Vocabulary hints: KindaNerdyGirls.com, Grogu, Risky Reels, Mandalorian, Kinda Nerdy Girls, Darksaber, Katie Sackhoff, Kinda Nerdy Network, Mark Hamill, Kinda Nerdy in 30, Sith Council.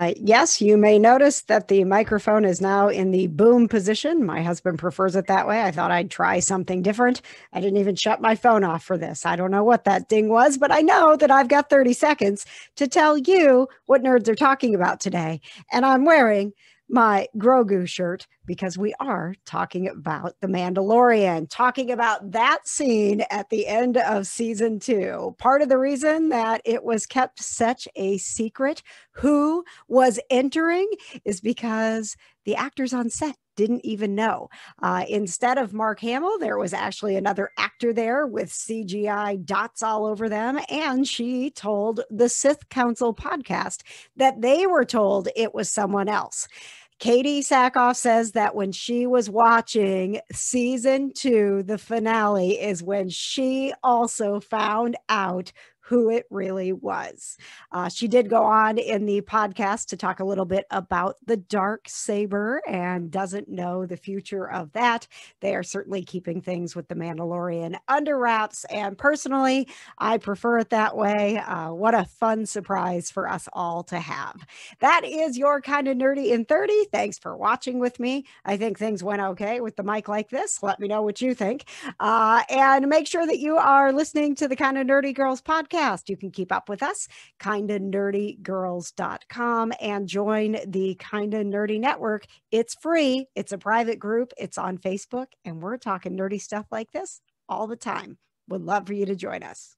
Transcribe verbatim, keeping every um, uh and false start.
Uh, yes, you may notice that the microphone is now in the boom position. My husband prefers it that way. I thought I'd try something different. I didn't even shut my phone off for this. I don't know what that ding was, but I know that I've got thirty seconds to tell you what nerds are talking about today. And I'm wearing my Grogu shirt because we are talking about The Mandalorian, talking about that scene at the end of season two. Part of the reason that it was kept such a secret who was entering is because the actors on set didn't even know. Uh, instead of Mark Hamill, there was actually another actor there with C G I dots all over them. And she told the Sith Council podcast that they were told it was someone else. Katie Sackhoff says that when she was watching season two, the finale, is when she also found out who it really was. Uh, she did go on in the podcast to talk a little bit about the Darksaber and doesn't know the future of that. They are certainly keeping things with the Mandalorian under wraps, and personally, I prefer it that way. Uh, what a fun surprise for us all to have. That is your Kinda Nerdy in thirty. Thanks for watching with me. I think things went okay with the mic like this. Let me know what you think. Uh, and make sure that you are listening to the Kinda Nerdy Girls podcast. You can keep up with us, Kinda Nerdy Girls dot com, and join the Kinda Nerdy Network. It's free. It's a private group. It's on Facebook, and we're talking nerdy stuff like this all the time. Would love for you to join us.